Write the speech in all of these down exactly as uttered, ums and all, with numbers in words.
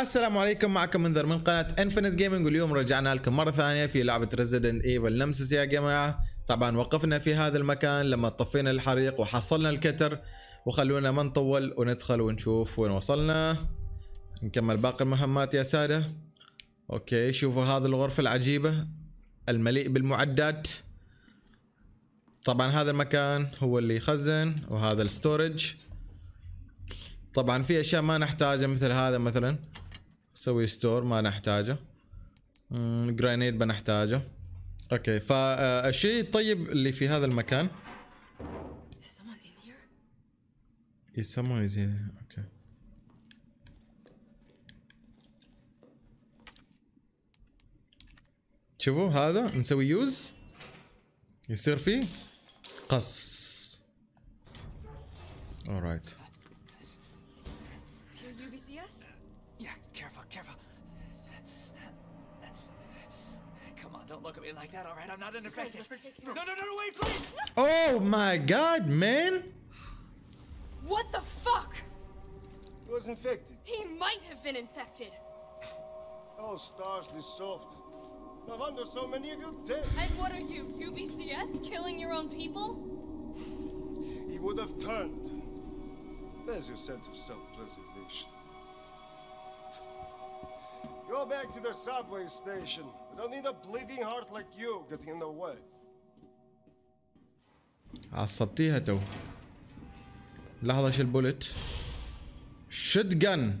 السلام عليكم، معكم منذر من قناة انفينيت جيمنج، واليوم رجعنا لكم مرة ثانية في لعبة ريزيدنت ايفل نمسس يا جماعة. طبعا وقفنا في هذا المكان لما طفينا الحريق وحصلنا الكتر، وخلونا ما نطول وندخل ونشوف وين وصلنا، نكمل باقي المهمات يا سادة. اوكي، شوفوا هذه الغرفة العجيبة المليء بالمعدات. طبعا هذا المكان هو اللي يخزن، وهذا الستورج. طبعا في اشياء ما نحتاجها مثل هذا، مثلا سوي ستور ما نحتاجه، جرانيت بنحتاجه. اوكي، فالشيء الطيب اللي في هذا المكان يسمونه زين. اوكي، شوفوا هذا نسوي يوز يصير فيه قص. alright. U B C S? Yeah, careful, careful. Come on, don't look at me like that, all right? I'm not an infected. No, no, no, no, wait, please. Oh my God, man. What the fuck? He was infected. He might have been infected. Oh, stars, this soft. No wonder so many of you dead. And what are you, U B C S, killing your own people? He would have turned. There's your sense of self-preservation. Go back to the subway station. We don't need a bleeding heart like you getting in the way. عصبتيها تو. لحظة، شو البولت؟ شوت جن.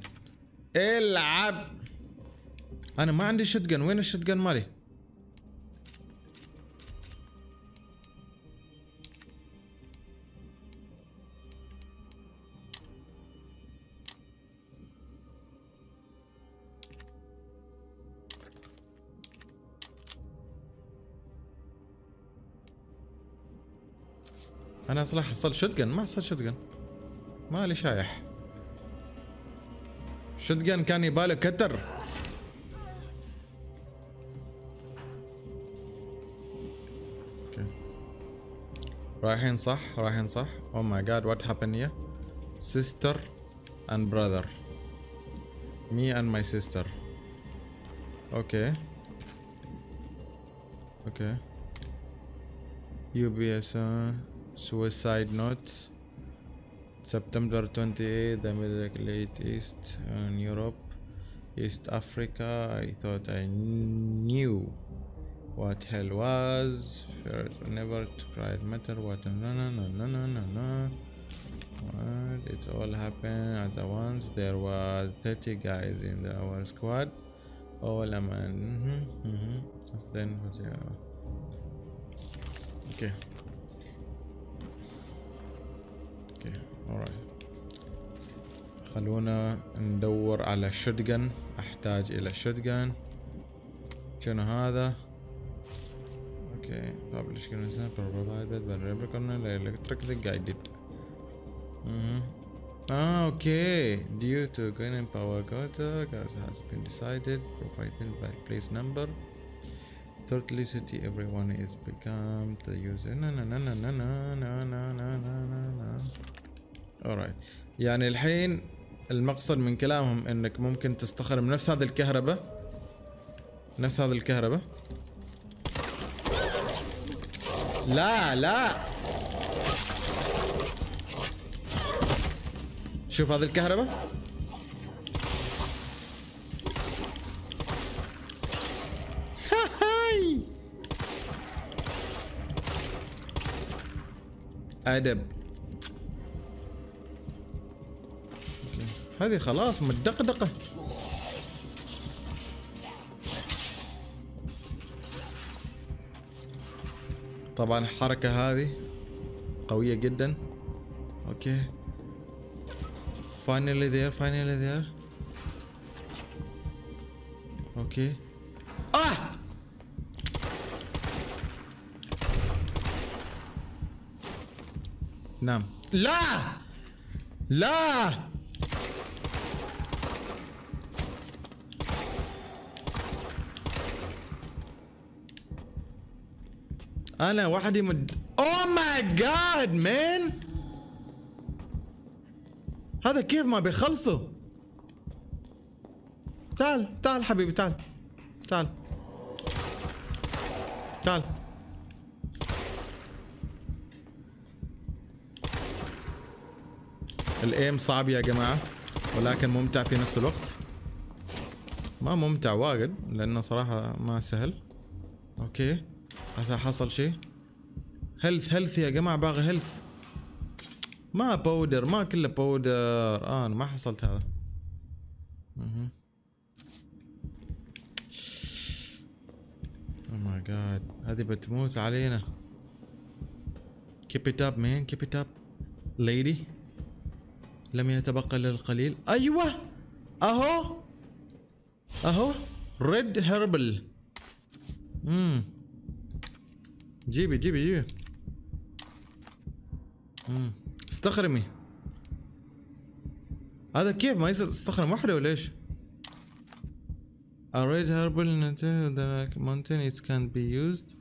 العب. أنا ما عندي شوت جن، وين الشوت جن مالي؟ أنا أصلا حصل شوتجن، ما حصل شوتجن، مالي شايح شوتجن، كان يباله كتر. اوكي، رايحين صح، رايحين صح. أو ماي جاد، وات هابن هير؟ سيستر أند براذر، مي أند ماي سيستر. اوكي اوكي يو بي اس Suicide note. September twenty-eighth, the Middle East and Europe, East Africa. I thought I knew what hell was. Never to cry matter what. No no no no no no no. What? It all happened at the once. There was thirty guys in the, our squad. All a man. Mm-hmm, mm-hmm. Then was yeah. Okay. اوكي alright. خلونا ندور على شوتجن، احتاج الى شوتجن. شنو هذا؟ اوكي، publish connection provided by reconnect electric guided. اها اه اوكي. due to gaining power quota as has been decided provided by place number. Thirdly city everyone is become the user. نا نا نا نا نا نا نا نا نا نا. alright. يعني الحين المقصد من كلامهم انك ممكن تستخدم نفس هذه الكهرباء، نفس هذه الكهرباء. لا لا، شوف هذه الكهرباء، ادب. اوكي، هذه خلاص متدقدقه. طبعا الحركه هذه قويه جدا. اوكي، فاينلي ذير، فاينلي ذير. اوكي، اه نعم. لا لا، انا وحدي مد. اوه ماي جاد مان، هذا كيف ما بيخلصوا؟ تعال تعال حبيبي تعال تعال تعال الايم صعب يا جماعة ولكن ممتع في نفس الوقت. ما ممتع واجد لانه صراحة ما سهل. اوكي هسه حصل شيء. هيلث هيلث يا جماعة باغي هيلث. ما باودر ما كله باودر. آه انا ما حصلت هذا. اها او ماي جاد هذه بتموت علينا. keep it up man keep it up lady. لم يتبقى الا القليل. ايوه اهو اهو ريد هربل. امم جيبي جيبي جيبي. امم استخرمي. هذا كيف ما يصير تستخرم وحده ولا ايش؟ A red herbal mountain it can be used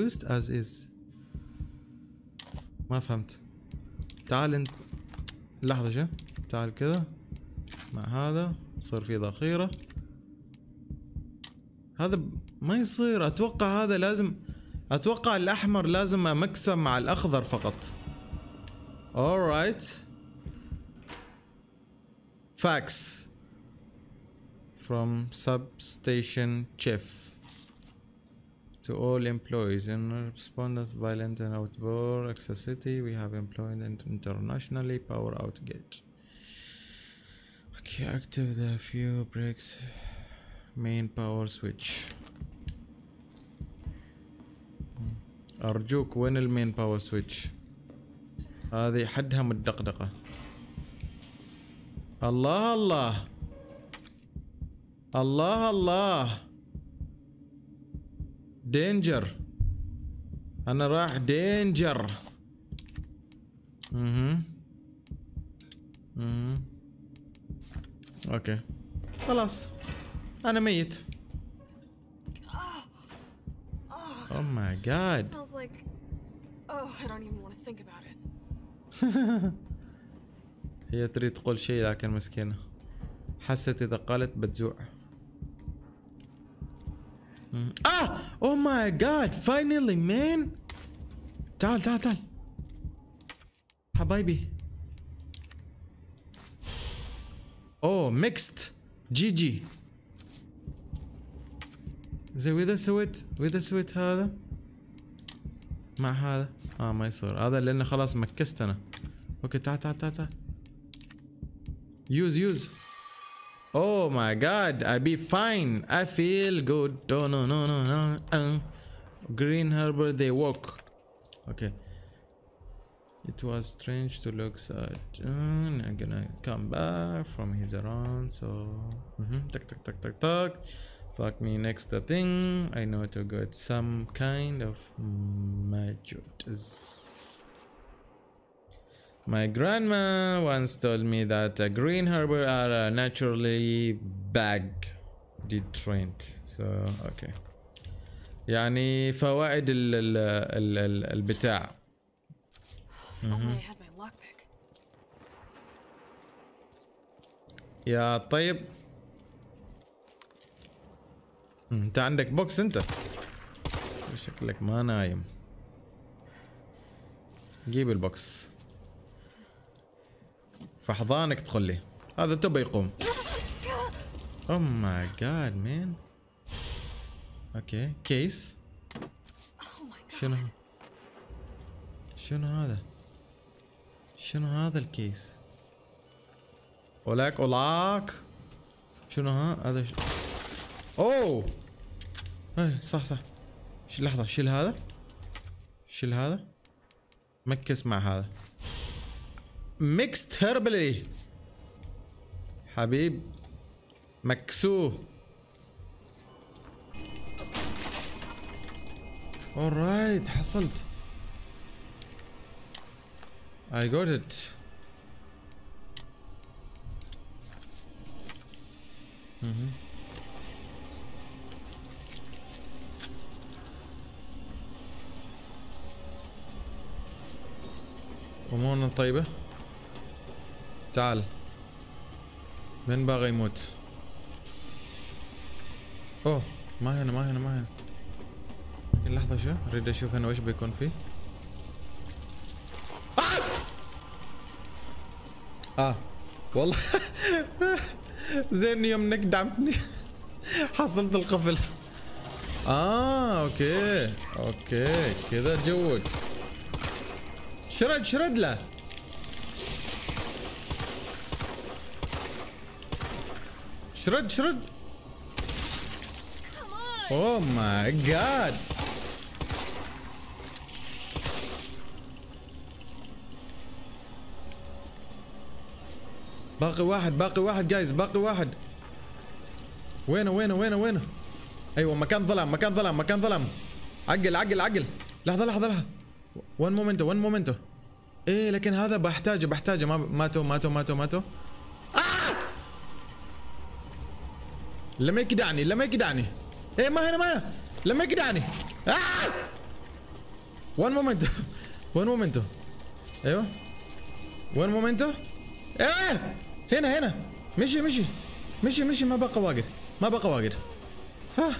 used as is. ما فهمت. تعال انت لحظة شو؟ تعال كذا مع هذا يصير في ذخيرة. هذا ما يصير اتوقع. هذا لازم اتوقع الاحمر لازم امكسه مع الاخضر فقط. alright fax from substation chief to all employees in response violent and outdoor excessivity we have employed internationally power outage. Okay, active the fuel breaks main power switch. ارجوك وين المين باور سويتش؟ هذه حدها متدقدقة. الله الله الله الله دينجر. انا رايح دينجر. اها اها اوكي خلاص انا ميت. Oh my god. It smells like oh I don't even want to think about it. هي تريد تقول شيء لكن مسكينة حست إذا قالت بتجوع. آه oh my god finally man. تعال تعال تعال حبايبي. أوه mixed جي جي. زي واذا سويت واذا سويت هذا مع هذا اه ما يصير هذا لانه خلاص مكست انا. اوكي تعال تعال تعال تعال يوز يوز. اوه ماي جاد I be fine I feel good. no no no no no green harbor they walk. اوكي it was strange to look at I'm gonna come back from his around so تك تك تك تك تك fuck me next the thing I know to get some kind of magic. My grandma once told me that a green herbs are naturally bad deterrent. So okay. يعني فوائد ال ال ال ال البتاع. يا طيب. انت عندك بوكس انت شكلك ما نايم. جيب البوكس فحضانك تخلي هذا تبى يقوم. او ماي جاد مان. اوكي كيس. شنو شنو هذا؟ شنو هذا الكيس؟ اولاك اولاك شنو ها هذا؟ اوه اي صح صح. لحظة شيل هذا شيل هذا مكس مع هذا ميكست هربلي حبيب مكسوه. alright حصلت I got it. اها امورنا طيبة. تعال من باغي يموت؟ اوه ما هنا ما هنا ما هنا. لحظة شو اريد اشوف انا وش بيكون فيه. اه والله زين يوم انك دعمتني حصلت القفل. اه اوكي اوكي كذا جوك. شرد شرد له. شرد شرد. اوه ماي جاد. باقي واحد باقي واحد جايز باقي واحد. وينه وينه وينه وينه؟ ايوه مكان ظلام مكان ظلام مكان ظلام. عقل عقل عقل. لحظة لحظة لحظة. وين مومنتو وين مومنتو؟ ايه لكن هذا بحتاجه بحتاجه. ما ماتوا ماتوا ماتوا ماتوا. آه! لما يكدعني لما يكدعني. ايه ما هنا ما هنا. لما يكدعني. آه! وين مومنتو؟ وين مومنتو؟ ايوه. وين مومنتو؟ ايه هنا هنا. مشي مشي مشي مشي. ما بقى واقف ما بقى واقف. ها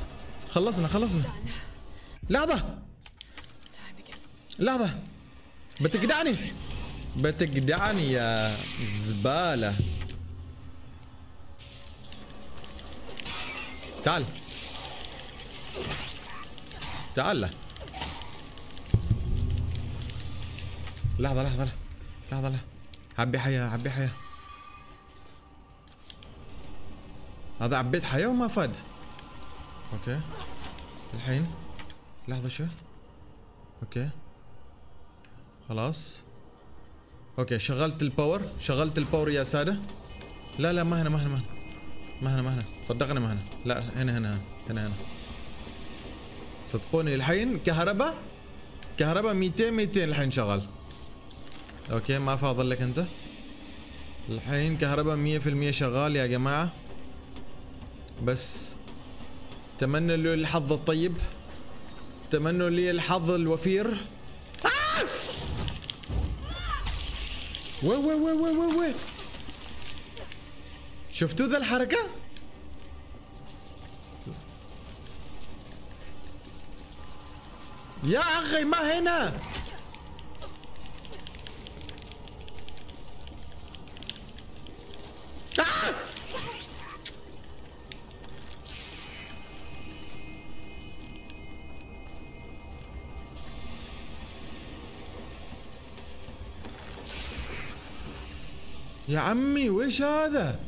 خلصنا خلصنا. لحظة لحظة بتجدعني بتجدعني يا زبالة. تعال تعال. لحظة لحظة لحظة لحظة. عبي حياة عبي حياة. هذا عبيت حياة وما فاد. اوكي الحين لحظة شو. اوكي خلاص. اوكي شغلت الباور شغلت الباور يا سادة. لا لا ما هنا ما هنا ما هنا ما هنا ما هنا. صدقني ما هنا. لا هنا هنا هنا هنا. صدقوني الحين كهرباء كهرباء مئتين مئتين الحين شغال. اوكي ما فاضل لك انت. الحين كهرباء مية في المية شغال يا جماعة. بس تمنوا لي الحظ الطيب. تمنوا لي الحظ الوفير. آه! وي وي وي وي وي وي. شفتوا ذا الحركة؟ يا أخي ما هنا. آه! يا عمي ويش هذا؟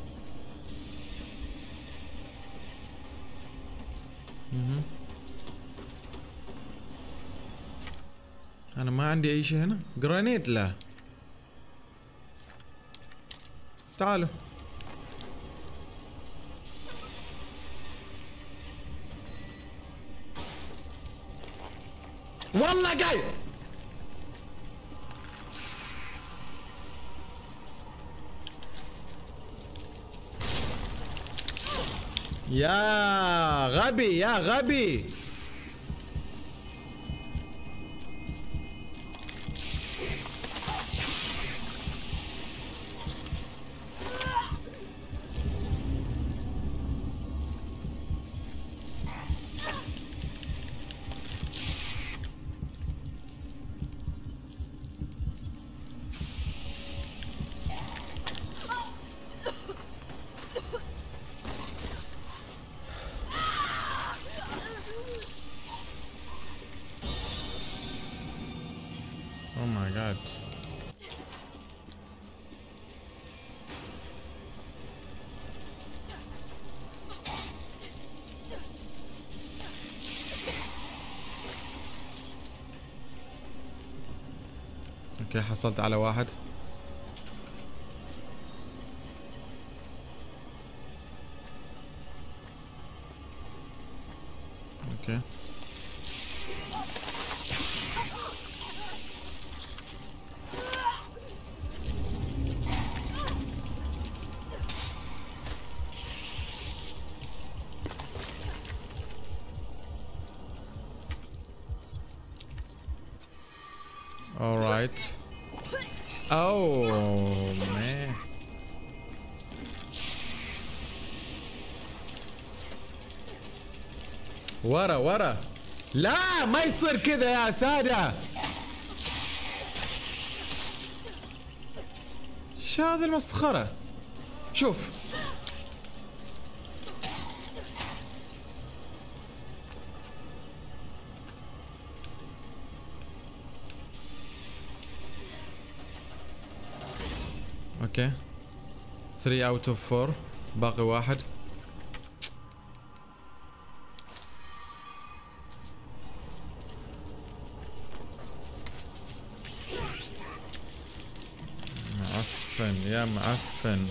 أنا ما عندي أي شيء هنا. جرانيت لا. تعالوا. والله جاي. يا غبي يا غبي. اوكي حصلت على واحد. اوكي ورا ورا. لا ما يصير كذا يا سادة. شو هذه المسخرة؟ شوف اوكي ثلاثة اوت اوف فور باقي واحد. معفن يا معفن.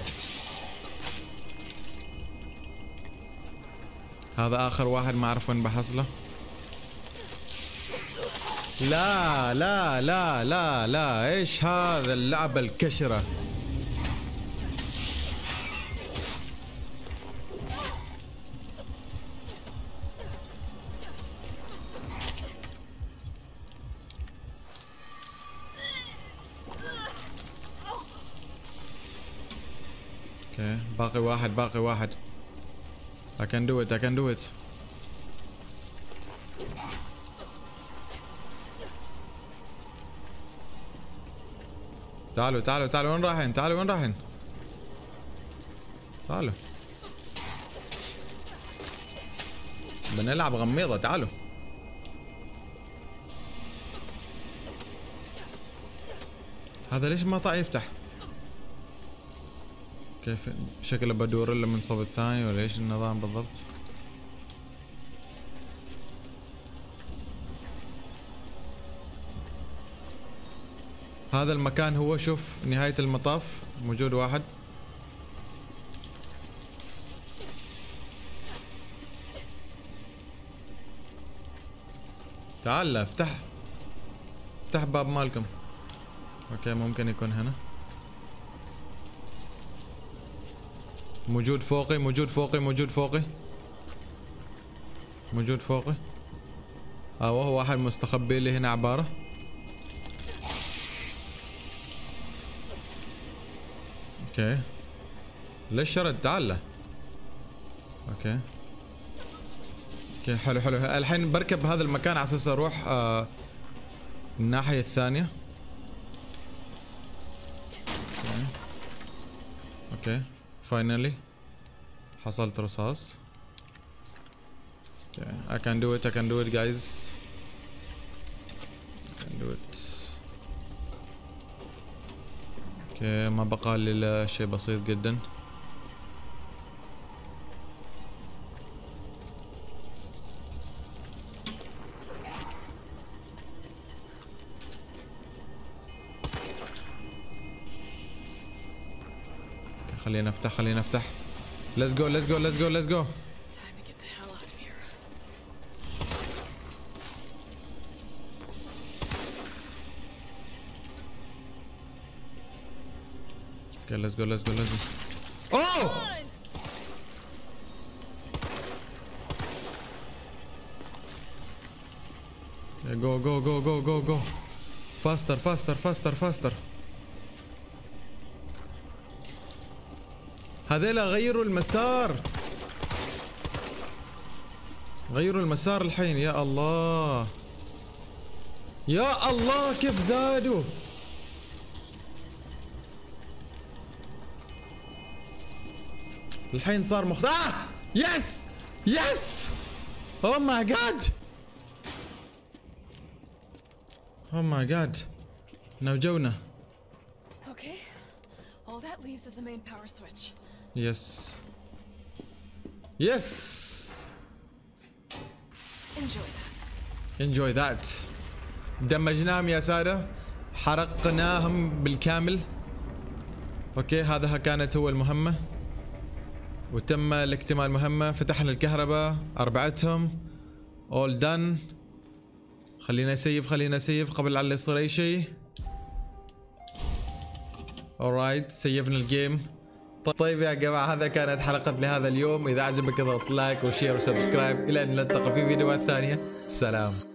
هذا اخر واحد ما اعرف وين بحصله. لا لا لا لا لا ايش هذا اللعبة الكشرة؟ اوكي باقي واحد باقي واحد. I can do it I can do it. تعالوا تعالوا تعالوا وين رايحين؟ تعالوا وين رايحين؟ تعالوا بنلعب غميضة. تعالوا هذا ليش ما طاع يفتح؟ كيف شكله بدور له من صوب الثاني ولا ايش النظام بالضبط؟ هذا المكان هو شوف نهاية المطاف موجود واحد. تعال افتح افتح باب مالكم. اوكي ممكن يكون هنا. موجود فوقي موجود فوقي موجود فوقي موجود فوقي. اه وهو واحد مستخبي لي هنا عبارة. اوكي ليش شرد؟ تعال له. اوكي اوكي حلو حلو. الحين بركب هذا المكان على اساس اروح آه الناحية الثانية. اوكي اوكي finally حصلت رصاص. okay. I can do it I can do it guys I can do it. اوكي okay. ما بقى لي شيء بسيط جدا. خلينا نفتح خلينا نفتح. let's go let's go let's go let's go. okay let's go let's go let's go. oh yeah, go go go go go go faster faster faster faster. هذيلا غيروا المسار غيروا المسار الحين. يا الله يا الله كيف زادوا. الحين صار مخ آه! يس يس اوه ماي جاد اوه ماي جاد نوجونا. اوكي all that leaves is the main power switch. Yes. Yes. Enjoy that. Enjoy that. دمجناهم يا سادة، حرقناهم بالكامل. اوكي هذا كانت هو المهمة. وتم الاكتمال المهمة، فتحنا الكهرباء، أربعتهم. All done. خلينا نسيف خلينا نسيف قبل على يصير أي شيء. Alright سيفنا الجيم. طيب يا جماعة هذا كانت حلقة لهذا اليوم. إذا عجبك اضغط لايك وشير وسبسكرايب إلى أن نلتقي في فيديوهات ثانية. سلام.